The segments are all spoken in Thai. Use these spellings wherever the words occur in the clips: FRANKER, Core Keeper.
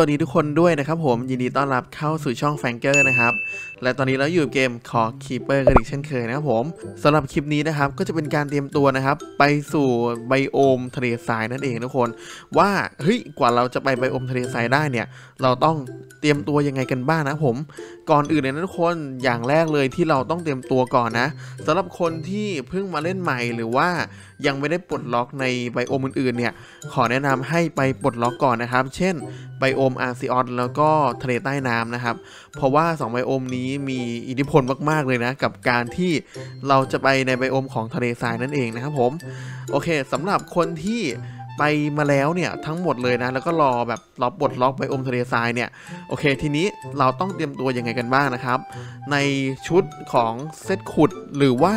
สวัสดีทุกคนด้วยนะครับผมยินดีต้อนรับเข้าสู่ช่องแฟงเกอร์นะครับและตอนนี้เราอยู่เกมขอคีเปอร์กันอีกเช่นเคยนะครับผมสำหรับคลิปนี้นะครับก็จะเป็นการเตรียมตัวนะครับไปสู่ไบโอมทะเลทรายนั่นเองทุกคนว่าเฮ้ยกว่าเราจะไปไบโอมทะเลทรายได้เนี่ยเราต้องเตรียมตัวยังไงกันบ้างนะผมก่อนอื่นเลยนะทุกคนอย่างแรกเลยที่เราต้องเตรียมตัวก่อนนะสำหรับคนที่เพิ่งมาเล่นใหม่หรือว่ายังไม่ได้ปลดล็อกในไบโอมอื่นๆเนี่ยขอแนะนำให้ไปปลดล็อกก่อนนะครับเช่นไบโอมอาร์ซีออนแล้วก็ทะเลใต้น้ำนะครับเพราะว่า2ไบโอมนี้มีอิทธิพลมากๆเลยนะกับการที่เราจะไปในไบโอมของทะเลทรายนั่นเองนะครับผมโอเคสำหรับคนที่ไปมาแล้วเนี่ยทั้งหมดเลยนะแล้วก็รอแบบเราปลดล็อกไบโอมทะเลทรายเนี่ยโอเคทีนี้เราต้องเตรียมตัวยังไงกันบ้างนะครับในชุดของเซตขุดหรือว่า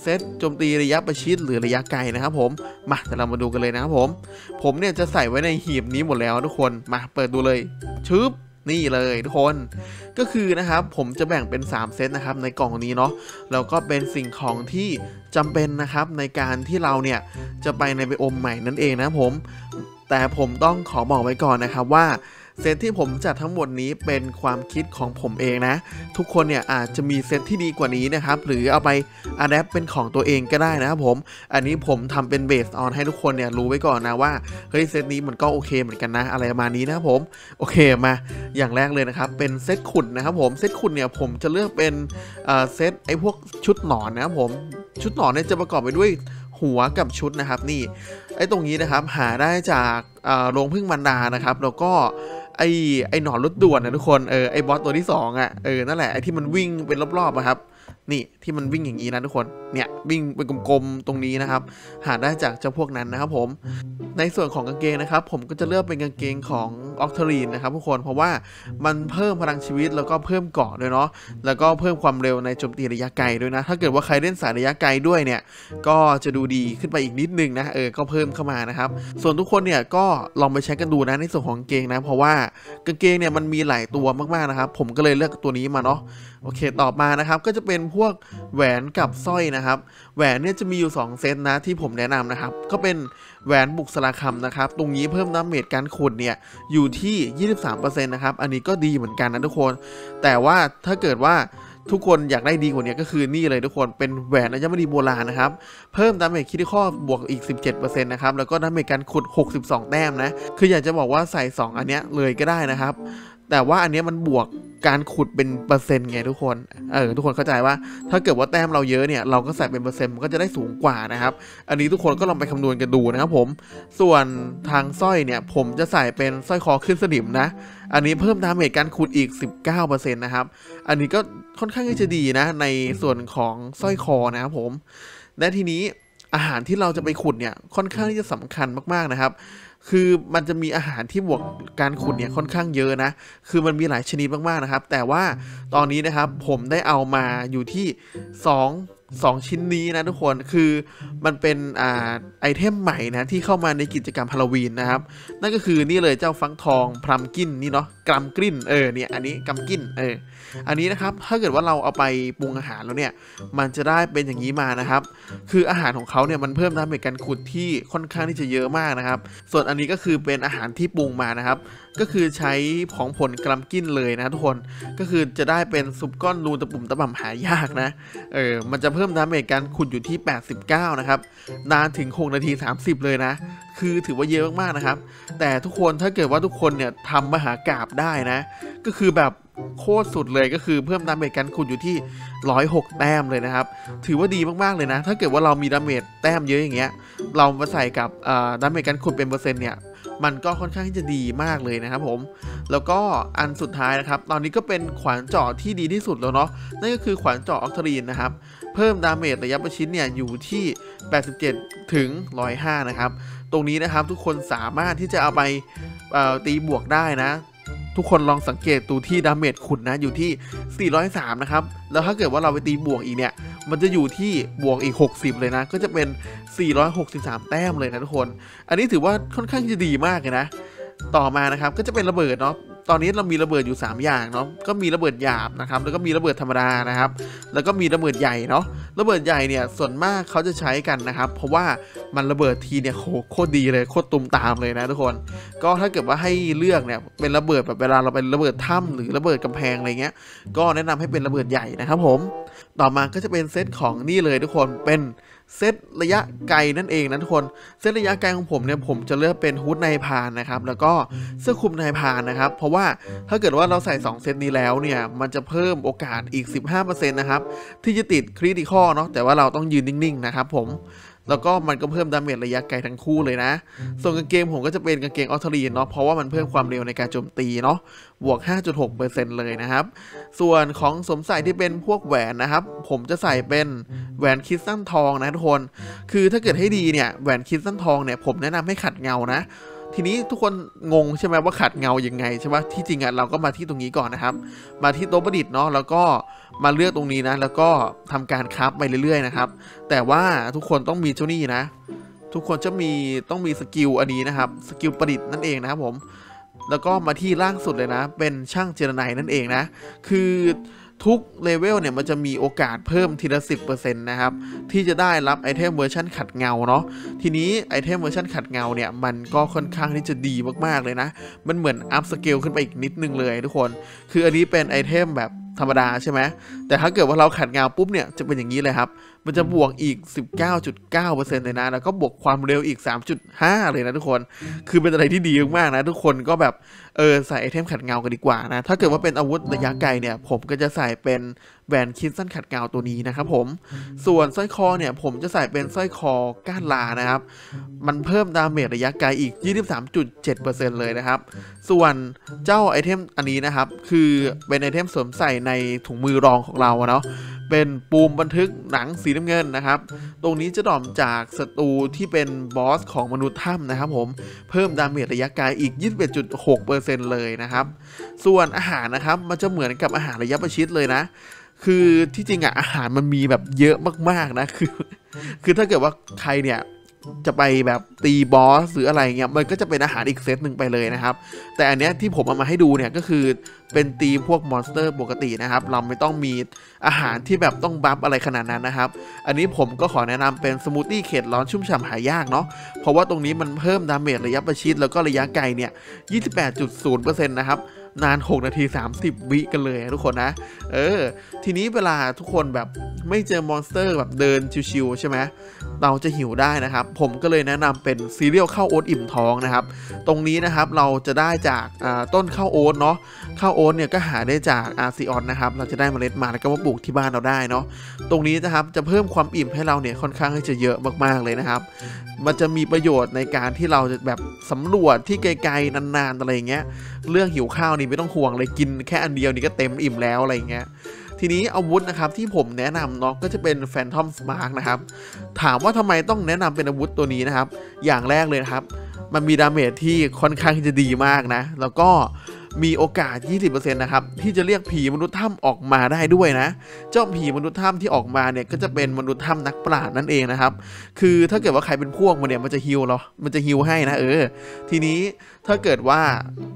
เซตโจมตีระยะประชิดหรือระยะไกลนะครับผมมาแต่เรามาดูกันเลยนะครับผมเนี่ยจะใส่ไว้ในหีบนี้หมดแล้วทุกคนมาเปิดดูเลยชึบนี่เลยทุกคนก็คือนะครับผมจะแบ่งเป็น3เซตนะครับในกล่องนี้เนาะแล้วก็เป็นสิ่งของที่จำเป็นนะครับในการที่เราเนี่ยจะไปในไบโอมใหม่นั่นเองนะผมแต่ผมต้องขอบอกไว้ก่อนนะครับว่าเซตที่ผมจัดทั้งหมดนี้เป็นความคิดของผมเองนะทุกคนเนี่ยอาจจะมีเซตที่ดีกว่านี้นะครับหรือเอาไปอัดแอปเป็นของตัวเองก็ได้นะครับผมอันนี้ผมทำเป็นเบสออนให้ทุกคนเนี่ยรู้ไว้ก่อนนะว่าเฮ้ยเซตนี้มันก็โอเคเหมือนกันนะอะไรประมาณนี้นะครับผมโอเคมาอย่างแรกเลยนะครับเป็นเซตขุดนะครับผมเซตขุดเนี่ยผมจะเลือกเป็นเซตไอ้พวกชุดหนอนนะครับผมชุดหนอนเนี่ยจะประกอบไปด้วยหัวกับชุดนะครับนี่ไอ้ตรงนี้นะครับหาได้จากโรงผึ้งบรรดานะครับแล้วก็ไอ้หนอนรถด่วนนะทุกคนไอ้บอสตัวที่2อ่ะนั่นแหละไอ้ที่มันวิ่งเป็นรอบๆนะครับนี่ที่มันวิ่งอย่างนี้นะทุกคนเนี่ยวิ่งเป็นกลมๆตรงนี้นะครับหาได้จากเจ้าพวกนั้นนะครับผมในส่วนของกางเกงนะครับผมก็จะเลือกเป็นกางเกงของออกเทอรีนนะครับทุกคนเพราะว่ามันเพิ่มพลังชีวิตแล้วก็เพิ่มเกาะด้วยเนาะแล้วก็เพิ่มความเร็วในโจมตีระยะไกลด้วยนะถ้าเกิดว่าใครเล่นสายระยะไกลด้วยเนี่ยก็จะดูดีขึ้นไปอีกนิดนึงนะก็เพิ่มเข้ามานะครับส่วนทุกคนเนี่ยก็ลองไปเช็คกันดูนะในส่วนของกางเกงนะเพราะว่ากางเกงเนี่ยมันมีหลายตัวมากๆนะครับผมก็เลยเลือกตัวนี้มาเนาะโอเคต่อมานะครับก็จะเป็นพวกแหวนกับสร้อยนะครับแหวนเนี่ยจะมีอยู่2เซตนะที่ผมแนะนำนะครับก็เป็นแหวนบุกสลาคำนะครับตรงนี้เพิ่มดาเมจการขุดเนี่ยอยู่ที่ 23% นะครับอันนี้ก็ดีเหมือนกันนะทุกคนแต่ว่าถ้าเกิดว่าทุกคนอยากได้ดีกว่านี้ก็คือนี่เลยทุกคนเป็นแหวนอัญมณีโบราณนะครับเพิ่มดาเมจคริติคอลบวกอีก 17% นะครับแล้วก็ดาเมจการขุด62แต้มนะคืออยากจะบอกว่าใส่2อันเนี้ยเลยก็ได้นะครับแต่ว่าอันนี้มันบวกการขุดเป็นเปอร์เซ็นต์ไงทุกคนทุกคนเข้าใจว่าถ้าเกิดว่าแต้มเราเยอะเนี่ยเราก็ใส่เป็นเปอร์เซ็นต์มันก็จะได้สูงกว่านะครับอันนี้ทุกคนก็ลองไปคำนวณกันดูนะครับผมส่วนทางสร้อยเนี่ยผมจะใส่เป็นสร้อยคอขึ้นสนิมนะอันนี้เพิ่มดาเมจการขุดอีก 19% นะครับอันนี้ก็ค่อนข้างจะดีนะในส่วนของสร้อยคอนะครับผมและทีนี้อาหารที่เราจะไปขุดเนี่ยค่อนข้างที่จะสำคัญมากๆนะครับคือมันจะมีอาหารที่บวกการขุดเนี่ยค่อนข้างเยอะนะคือมันมีหลายชนิดมากๆนะครับแต่ว่าตอนนี้นะครับผมได้เอามาอยู่ที่2ชิ้นนี้นะทุกคนคือมันเป็นไอเทมใหม่นะที่เข้ามาในกิจกรรมฮาโลวีนนะครับนั่นก็คือนี่เลยเจ้าฟังทองพลัมกินนี่เนาะกรัมกลิ้นเนี่ยอันนี้กรัมกินอันนี้นะครับถ้าเกิดว่าเราเอาไปปรุงอาหารแล้วเนี่ยมันจะได้เป็นอย่างนี้มานะครับคืออาหารของเขาเนี่ยมันเพิ่มดาเมจการขุดที่ค่อนข้างที่จะเยอะมากนะครับส่วนอันนี้ก็คือเป็นอาหารที่ปรุงมานะครับก็คือใช้ของผลกรัมกินเลยนะทุกคนก็คือจะได้เป็นซุปก้อนรูตะปุ่มตะบ่ำหายากนะมันจะเพิ่มดาเมจการขุดอยู่ที่89นะครับนานถึง6นาที30เลยนะคือถือว่าเยอะมากๆนะครับแต่ทุกคนถ้าเกิดว่าทุกคนเนี่ยทำมหากาพย์ได้นะก็คือแบบโคตรสุดเลยก็คือเพิ่มดาเมจการขุดอยู่ที่106แต้มเลยนะครับถือว่าดีมากๆเลยนะถ้าเกิดว่าเรามีดาเมจแต้มเยอะอย่างเงี้ยเรามาใส่กับดาเมจการขุดเป็นเปอร์เซ็นต์เนี่ยมันก็ค่อนข้างที่จะดีมากเลยนะครับผมแล้วก็อันสุดท้ายนะครับตอนนี้ก็เป็นขวานเจาะที่ดีที่สุดแล้วเนาะนั่นก็คือขวานเจาะออกทรีนนะครับเพิ่มดาเมจระยะประชิดเนี่ยอยู่ที่87ถึง105นะครับตรงนี้นะครับทุกคนสามารถที่จะเอาไปตีบวกได้นะทุกคนลองสังเกตดูที่ดาเมจขุดนะอยู่ที่403นะครับแล้วถ้าเกิดว่าเราไปตีบวกอีกเนี่ยมันจะอยู่ที่บวกอีก60เลยนะก็จะเป็น463แต้มเลยนะทุกคนอันนี้ถือว่าค่อนข้างจะดีมากเลยนะต่อมานะครับก็จะเป็นระเบิดเนาะ ตอนนี้เรามีระเบิดอยู่3อย่างเนาะก็มีระเบิดหยาบนะครับแล้วก็มีระเบิดธรรมดานะครับแล้วก็มีระเบิดใหญ่เนาะระเบิดใหญ่เนี่ยส่วนมากเขาจะใช้กันนะครับเพราะว่ามันระเบิดทีเนี่ยโคตรดีเลยโคตรตุ่มตามเลยนะทุกคนก็ถ้าเกิดว่าให้เลือกเนี่ยเป็นระเบิดแบบเวลาเราเป็นระเบิดถ้ำหรือระเบิดกำแพงอะไรเงี้ยก็แนะนำให้เป็นระเบิดใหญ่นะครับผมต่อมาก็จะเป็นเซตของนี่เลยทุกคนเป็นเซตระยะไกลนั่นเองนะทุกคนเซตระยะไกลของผมเนี่ยผมจะเลือกเป็นฮู้ดนายพรานนะครับแล้วก็เสื้อคลุมนายพรานนะครับเพราะว่าถ้าเกิดว่าเราใส่2เซตนี้แล้วเนี่ยมันจะเพิ่มโอกาสอีก 15% นะครับที่จะติดคริติคอลเนาะแต่ว่าเราต้องยืนนิ่งๆนะครับผมแล้วก็มันก็เพิ่มดาเมจระยะไกลทั้งคู่เลยนะส่วนกางเกงผมก็จะเป็นกางเกงออทรีนเนาะเพราะว่ามันเพิ่มความเร็วในการโจมตีเนาะบวก 5.6% เลยนะครับส่วนของสมใส่ที่เป็นพวกแหวนนะครับผมจะใส่เป็นแหวนคริสตัลทองนะทุกคนคือถ้าเกิดให้ดีเนี่ยแหวนคริสตัลทองเนี่ยผมแนะนำให้ขัดเงานะทีนี้ทุกคนงงใช่ไหมว่าขัดเงายังไงใช่ไหมที่จริงอ่ะเราก็มาที่ตรงนี้ก่อนนะครับมาที่โต๊ะประดิษฐ์เนาะแล้วก็มาเลือกตรงนี้นะแล้วก็ทำการคราฟไปเรื่อยๆนะครับแต่ว่าทุกคนต้องมีเจ้านี่นะทุกคนจะมีต้องมีสกิลอันนี้นะครับสกิลประดิษฐ์นั่นเองนะครับผมแล้วก็มาที่ล่างสุดเลยนะเป็นช่างเจรไนนั่นเองนะคือทุกเลเวลเนี่ยมันจะมีโอกาสเพิ่มทีละ 10% นะครับที่จะได้รับไอเทมเวอร์ชันขัดเงาเนาะทีนี้ไอเทมเวอร์ชันขัดเงาเนี่ยมันก็ค่อนข้างที่จะดีมากๆเลยนะมันเหมือนอัพสเกลขึ้นไปอีกนิดนึงเลยทุกคนคืออันนี้เป็นไอเทมแบบธรรมดาใช่ไหมแต่ถ้าเกิดว่าเราขัดเงาปุ๊บเนี่ยจะเป็นอย่างนี้เลยครับมันจะบวกอีก 19.9% เลยนะแล้วก็บวกความเร็วอีก 3.5 เลยนะทุกคนคือเป็นอะไรที่ดีมากๆนะทุกคนก็แบบใส่ไอเทมขัดเงากันดีกว่านะถ้าเกิดว่าเป็นอาวุธระยะไกลเนี่ยผมก็จะใส่เป็นแหวนคิดสั้นขัดเงาตัวนี้นะครับผมส่วนสร้อยคอเนี่ยผมจะใส่เป็นสร้อยคอก้านลานะครับมันเพิ่มดาเมจระยะไกลอีก 23.7% เลยนะครับส่วนเจ้าไอเทมอันนี้นะครับคือเป็นไอเทมสวมใส่ในถุงมือรองของเราเนาะเป็นปูมบันทึกหนังสีน้ำเงินนะครับตรงนี้จะดรอปจากศัตรูที่เป็นบอสของมนุษย์ถ้ำนะครับผมเพิ่มดาเมจระยะไกลอีก 21.6% เลยนะครับส่วนอาหารนะครับมันจะเหมือนกับอาหารระยะประชิดเลยนะคือที่จริงอะอาหารมันมีแบบเยอะมากๆนะคือถ้าเกิดว่าใครเนี่ยจะไปแบบตีบอสหรืออะไรเงี้ยมันก็จะเป็นอาหารอีกเซตหนึ่งไปเลยนะครับแต่อันเนี้ยที่ผมเอามาให้ดูเนี่ยก็คือเป็นตีพวกมอนสเตอร์ปกตินะครับเราไม่ต้องมีอาหารที่แบบต้องบัฟอะไรขนาดนั้นนะครับอันนี้ผมก็ขอแนะนำเป็นสมูทตี้เขตร้อนชุ่มฉ่ำหายากเนาะเพราะว่าตรงนี้มันเพิ่มดาเมจระยะประชิดแล้วก็ระยะไกลเนี่ย 28.0% นะครับนาน6นาที30วิกันเลยทุกคนนะทีนี้เวลาทุกคนแบบไม่เจอมอนสเตอร์แบบเดินชิวๆใช่ไหมเราจะหิวได้นะครับผมก็เลยแนะนำเป็นซีเรียลข้าวโอ๊ตอิ่มท้องนะครับตรงนี้นะครับเราจะได้จากต้นข้าวโอ๊ตเนาะข้าวโอ๊ตเนี่ยก็หาได้จากอาซีออนนะครับเราจะได้เมล็ดมาแล้วก็มาปลูกที่บ้านเราได้เนาะตรงนี้นะครับจะเพิ่มความอิ่มให้เราเนี่ยค่อนข้างที่จะเยอะมากๆเลยนะครับมันจะมีประโยชน์ในการที่เราจะแบบสำรวจที่ไกลๆนานๆอะไรอย่างเงี้ยเรื่องหิวข้าวนี่ไม่ต้องห่วงเลยกินแค่อันเดียวนี่ก็เต็มอิ่มแล้วอะไรอย่างเงี้ยทีนี้อาวุธนะครับที่ผมแนะนำเนาะก็จะเป็นแฟนทอมสมาร์กนะครับถามว่าทำไมต้องแนะนำเป็นอาวุธตัวนี้นะครับอย่างแรกเลยครับมันมีดาเมจที่ค่อนข้างจะดีมากนะแล้วก็มีโอกาส 20% นะครับที่จะเรียกผีมนุษย์ถ้ำออกมาได้ด้วยนะเจ้าผีมนุษย์ถ้ำที่ออกมาเนี่ยก็จะเป็นมนุษย์ถ้ำนักปราชญ์นั่นเองนะครับคือถ้าเกิดว่าใครเป็นพวกมันเนี่ยมันจะฮิลเรามันจะฮิลให้นะทีนี้ถ้าเกิดว่า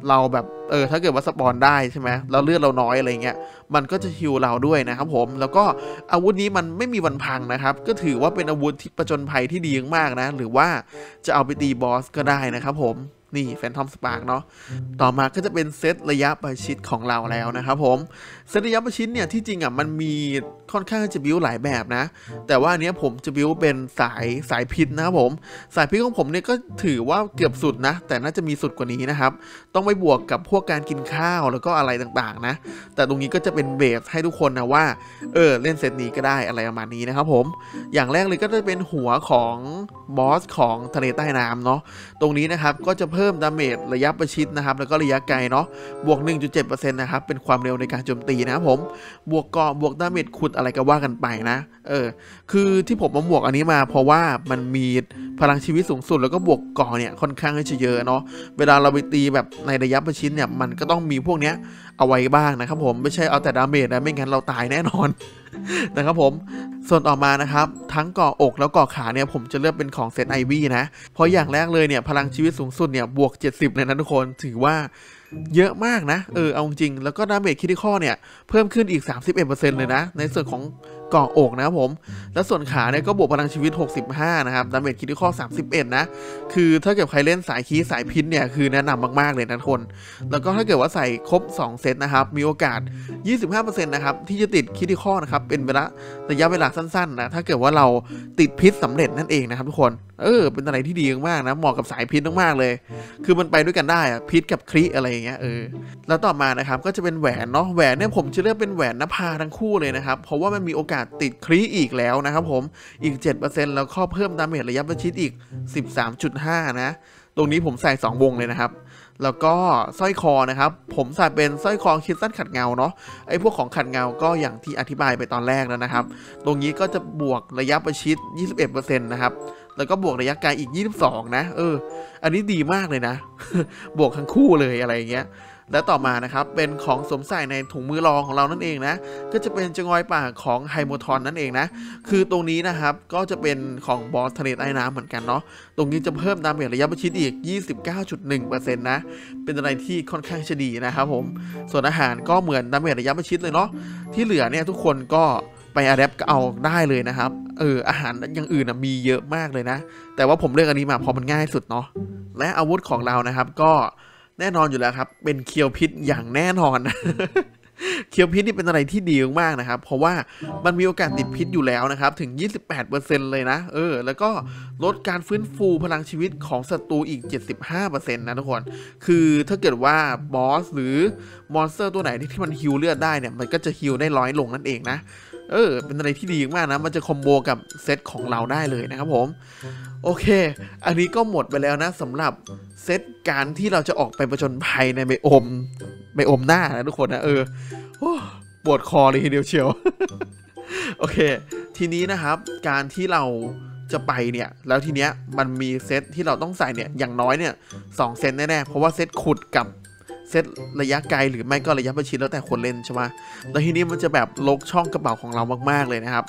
เราแบบถ้าเกิดว่าสปอนได้ใช่ไหมแล้วเลือดเราน้อยอะไรเงี้ยมันก็จะฮิลเราด้วยนะครับผมแล้วก็อาวุธนี้มันไม่มีวันพังนะครับก็ถือว่าเป็นอาวุธที่ประจนภัยที่ดีมากนะหรือว่าจะเอาไปตีบอสก็ได้นะครับผมนี่แฟนทอมสปาร์กเนาะต่อมาก็จะเป็นเซตระยะประชิดของเราแล้วนะครับผมเซตระยะประชิดเนี่ยที่จริงอ่ะมันมีค่อนข้างจะบิวหลายแบบนะแต่ว่าอันนี้ผมจะบิวเป็นสายพิษนะครับผมสายพิษของผมเนี่ยก็ถือว่าเกือบสุดนะแต่น่าจะมีสุดกว่านี้นะครับต้องไปบวกกับพวกการกินข้าวแล้วก็อะไรต่างๆนะแต่ตรงนี้ก็จะเป็นเบสให้ทุกคนนะว่าเล่นเซตนี้ก็ได้อะไรประมาณนี้นะครับผมอย่างแรกเลยก็จะเป็นหัวของบอสของทะเลใต้น้ำเนาะตรงนี้นะครับก็จะเพิ่มดาเมจระยะประชิดนะครับแล้วก็ระยะไกลเนาะบวก 1.7% นะครับเป็นความเร็วในการโจมตีนะครับผมบวกเกาะบวกดาเมจขุดอะไรก็ว่ากันไปนะคือที่ผมมาบวกอันนี้มาเพราะว่ามันมีพลังชีวิตสูงสุดแล้วก็บวกเกาะเนี่ยค่อนข้างจะเยอะเนาะเวลาเราไปตีแบบในระยะประชิดเนี่ยมันก็ต้องมีพวกเนี้ยเอาไว้บ้างนะครับผมไม่ใช่เอาแต่ดาเมจนะไม่งั้นเราตายแน่นอนนะครับผมส่วนต่อมานะครับทั้งเกาะอกแล้วเกาะขาเนี่ยผมจะเลือกเป็นของเซตไอวี่นะเพราะอย่างแรกเลยเนี่ยพลังชีวิตสูงสุดเนี่ยบวก 70 เลยนะทุกคนถือว่า เยอะมากนะเอาจริงแล้วก็ดาเมจคริติคอลเนี่ยเพิ่มขึ้นอีก 31% เลยนะในส่วนของเกาะอกนะครับผมแล้วส่วนขาเนี่ยก็บวกพลังชีวิต65นะครับดาเมจคริติคอล31นะคือถ้าเกิดใครเล่นสายคีสายพินเนี่ยคือแนะนำมากๆเลยนะทุกคนแล้วก็ถ้าเกิดว่าใส่ครบ2เซตนะครับมีโอกาส 25% นะครับที่จะติดคริติคอลนะครับเป็นระยะเวลาสั้นๆนะถ้าเกิดว่าเราติดพิษสำเร็จนั่นเองนะครับทุกคนเป็นอะไรที่ดีมากๆนะเหมาะกับสายพิษมากๆเลยคือมันไปด้วยกันได้อะพิษกับคริอะไรอย่างเงี้ยแล้วต่อมานะครับก็จะเป็นแหวนเนาะแหวนเนี่ยผมจะเลือกเป็นแหวนนภาทั้งคู่เลยนะครับเพราะว่ามันมีโอกาสติดคริอีกแล้วนะครับผมอีก 7% แล้วก็เพิ่มดาเมจระยะประชิดอีก 13.5 นะตรงนี้ผมใส่2วงเลยนะครับแล้วก็สร้อยคอนะครับผมใส่เป็นสร้อยคอคริสตัลขัดเงาเนาะไอ้พวกของขัดเงาก็อย่างที่อธิบายไปตอนแรกแล้วนะครับตรงนี้ก็จะบวกระยะประชิด 21% นะครับแล้วก็บวกระยะไกลอีก22นะอันนี้ดีมากเลยนะ บวกทั้งคู่เลยอะไรอย่างเงี้ยและต่อมานะครับเป็นของสวมใส่ในถุงมือรองของเรานั่นเองนะก็จะเป็นจงอยป่าของไฮโมทอนนั่นเองนะคือตรงนี้นะครับก็จะเป็นของบอสทะเลใต้น้ำเหมือนกันเนาะตรงนี้จะเพิ่มดาเมจระยะประชิดอีก 29.1% นะเป็นอะไรที่ค่อนข้างจะดีนะครับผมส่วนอาหารก็เหมือนดาเมจระยะประชิดเลยเนาะที่เหลือเนี่ยทุกคนก็ไปอะแดปเอาได้เลยนะครับอาหารอย่างอื่นมีเยอะมากเลยนะแต่ว่าผมเลือกอันนี้มาเพราะมันง่ายสุดเนาะและอาวุธของเรานะครับก็แน่นอนอยู่แล้วครับเป็นเคียวพิษอย่างแน่นอน เคียวพิษนี่เป็นอะไรที่ดีมากๆนะครับเพราะว่ามันมีโอกาสติดพิษอยู่แล้วนะครับถึง 28% เลยนะแล้วก็ลดการฟื้นฟูพลังชีวิตของศัตรูอีก 75% นะทุกคนคือถ้าเกิดว่าบอสหรือมอนสเตอร์ตัวไหนที่มันฮีลเลือดได้เนี่ยมันก็จะฮีลได้ร้อยลงนั่นเองนะเป็นอะไรที่ดีมากนะมันจะคอมโบกับเซตของเราได้เลยนะครับผมโอเคอันนี้ก็หมดไปแล้วนะสำหรับเซตการที่เราจะออกไปประจนภัยในไบโอมหน้านะทุกคนนะปวดคอเลยทีเดียวเชียวโอเคทีนี้นะครับการที่เราจะไปเนี่ยแล้วทีเนี้ยมันมีเซตที่เราต้องใส่เนี่ยอย่างน้อยเนี่ย2 เซตแน่ๆเพราะว่าเซตขุดกับเซตระยะไกลหรือไม่ก็ระยะประชิดแล้วแต่คนเล่นใช่ไหมแล้วทีนี้มันจะแบบลกช่องกระเป๋าของเรามากๆเลยนะครับ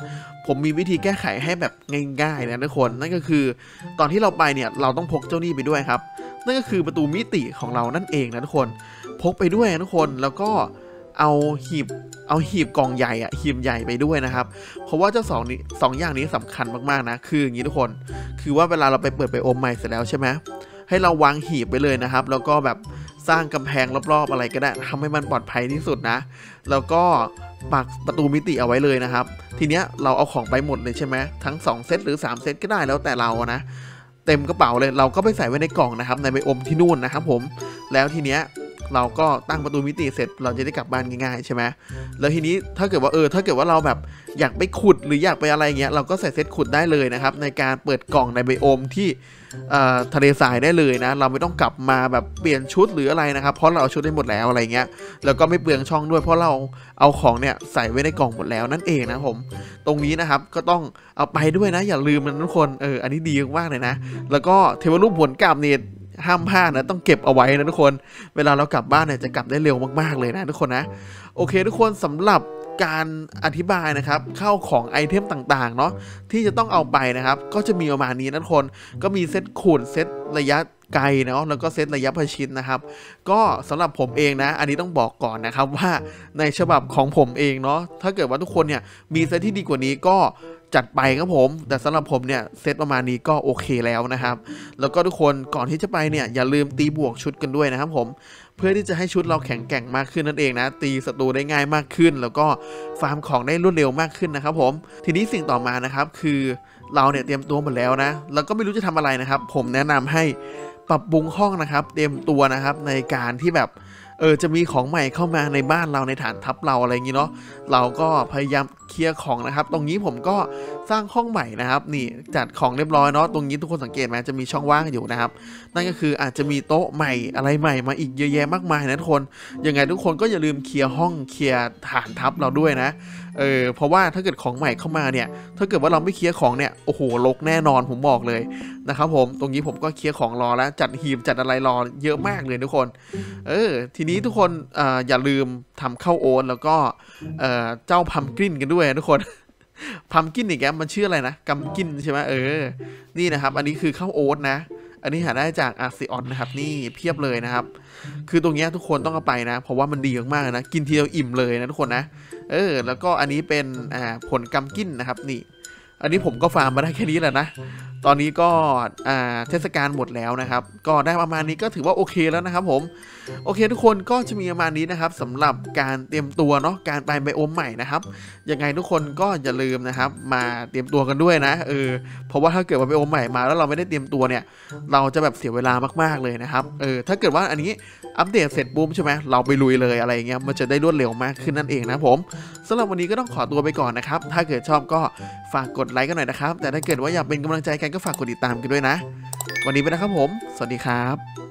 ผมมีวิธีแก้ไขให้แบบง่ายๆนะทุกคนนั่นก็คือตอนที่เราไปเนี่ยเราต้องพกเจ้าหนี้ไปด้วยครับนั่นก็คือประตูมิติของเรานั่นเองนะทุกคนพกไปด้วยนะทุกคนแล้วก็เอาหีบกองใหญ่หีบใหญ่ไปด้วยนะครับเพราะว่าเจ้าสองอย่างนี้สำคัญมากๆนะคืออย่างนี้ทุกคนคือว่าเวลาเราไปเปิดไปอมใหม่เสร็จแล้วใช่ไหมให้เราวางหีบไปเลยนะครับแล้วก็แบบสร้างกำแพงรอบๆอะไรก็ได้ทำให้มันปลอดภัยที่สุดนะแล้วก็ปักประตูมิติเอาไว้เลยนะครับทีเนี้ยเราเอาของไปหมดเลยใช่ไหมทั้ง2เซตหรือ3เซตก็ได้แล้วแต่เรานะเต็มกระเป๋าเลยเราก็ไปใส่ไว้ในกล่องนะครับในไบโอมที่นู่นนะครับผมแล้วทีเนี้ยเราก็ตั้งประตูมิติเสร็จเราจะได้กลับบ้านง่ายๆใช่ไหมแล้วทีนี้ถ้าเกิดว่าเราแบบอยากไปขุดหรืออยากไปอะไรเงี้ยเราก็ใส่เซตขุดได้เลยนะครับในการเปิดกล่องในไบโอมที่ทะเลทรายได้เลยนะเราไม่ต้องกลับมาแบบเปลี่ยนชุดหรืออะไรนะครับเพราะเราเอาชุดได้หมดแล้วอะไรเงี้ยแล้วก็ไม่เปลืองช่องด้วยเพราะเราเอาของเนี่ยใส่ไว้ในกล่องหมดแล้วนั่นเองนะผมตรงนี้นะครับก็ต้องเอาไปด้วยนะอย่าลืมนะทุกคนอันนี้ดีมากเลยนะแล้วก็เทวรูปผลกราบเนี่ยห้ามพลาดนะต้องเก็บเอาไว้นะทุกคนเวลาเรากลับบ้านเนี่ยจะกลับได้เร็วมากๆเลยนะทุกคนนะโอเคทุกคนสำหรับการอธิบายนะครับเข้าของไอเทมต่างๆเนาะที่จะต้องเอาไปนะครับก็จะมีประมาณนี้นะทุกคนก็มีเซตขุดเซตระยะไกลเนาะแล้วก็เซตระยะประชิดนะครับก็สำหรับผมเองนะอันนี้ต้องบอกก่อนนะครับว่าในฉบับของผมเองเนาะถ้าเกิดว่าทุกคนเนี่ยมีเซตที่ดีกว่านี้ก็จัดไปครับผมแต่สำหรับผมเนี่ยเซตประมาณนี้ก็โอเคแล้วนะครับแล้วก็ทุกคนก่อนที่จะไปเนี่ยอย่าลืมตีบวกชุดกันด้วยนะครับผมเพื่อที่จะให้ชุดเราแข็งแกร่งมากขึ้นนั่นเองนะตีศัตรูได้ง่ายมากขึ้นแล้วก็ฟาร์มของได้รวดเร็วมากขึ้นนะครับผมทีนี้สิ่งต่อมานะครับคือเราเนี่ยเตรียมตัวหมดแล้วนะแล้วก็ไม่รู้จะทำอะไรนะครับผมแนะนำให้ปรับปรุงห้องนะครับเตรียมตัวนะครับในการที่แบบจะมีของใหม่เข้ามาในบ้านเราในฐานทัพเราอะไรอย่างนี้เนาะเราก็พยายามเคลียร์ของนะครับตรงนี้ผมก็สร้างห้องใหม่นะครับนี่จัดของเรียบร้อยเนาะตรงนี้ทุกคนสังเกตไหมจะมีช่องว่างอยู่นะครับนั่นก็คืออาจจะมีโต๊ะใหม่อะไรใหม่มาอีกเยอะแยะมากมายนะทุกคนยังไงทุกคนก็อย่าลืมเคลียร์ห้องเคลียร์ฐานทัพเราด้วยนะเพราะว่าถ้าเกิดของใหม่เข้ามาเนี่ยถ้าเกิดว่าเราไม่เคลียร์ของเนี่ยโอ้โหรกแน่นอนผมบอกเลยนะครับผมตรงนี้ผมก็เคลียร์ของรอแล้วจัดหีบจัดอะไรรอเยอะมากเลยทุกคนทีนี้ทุกคนอย่าลืมทำข้าวโอ๊ตแล้วก็เจ้าพัมกินกันด้วยทุกคนพัมกินอีกแล้วมันชื่ออะไรนะกัมกินใช่ไหมนี่นะครับอันนี้คือข้าวโอ๊ตนะอันนี้หาได้จากอาร์ซิออนนะครับนี่เพียบเลยนะครับ คือตรงนี้ทุกคนต้องเอาไปนะเพราะว่ามันดีมากๆนะกินทีเดียวอิ่มเลยนะทุกคนนะแล้วก็อันนี้เป็นผลกำกินนะครับนี่อันนี้ผมก็ฟาร์มมาได้แค่นี้แหละนะตอนนี้ก็เทศกาลหมดแล้วนะครับก็ได้ประมาณนี้ก็ถือว่าโอเคแล้วนะครับผมโอเคทุกคนก็จะมีประมาณนี้นะครับสำหรับการเตรียมตัวเนาะการไปไบโอมใหม่นะครับยังไงทุกคนก็อย่าลืมนะครับมาเตรียมตัวกันด้วยนะเพราะว่าถ้าเกิดว่าไบโอมใหม่มาแล้วเราไม่ได้เตรียมตัวเนี่ยเราจะแบบเสียเวลามากๆเลยนะครับถ้าเกิดว่าอันนี้อัปเดตเสร็จปุ๊บใช่ไหมเราไปลุยเลยอะไรอย่างเงี้ยมันจะได้รวดเร็วมากขึ้นนั่นเองนะผมสำหรับวันนี้ก็ต้องขอตัวไปก่อนนะครับถ้าเกิดชอบก็ฝากกดไลค์กันหน่อยนะครับแต่ถ้าเกิดว่าอยากเป็นกำลังใจกันก็ฝากกดติดตามกันด้วยนะวันนี้ไปนะครับผมสวัสดีครับ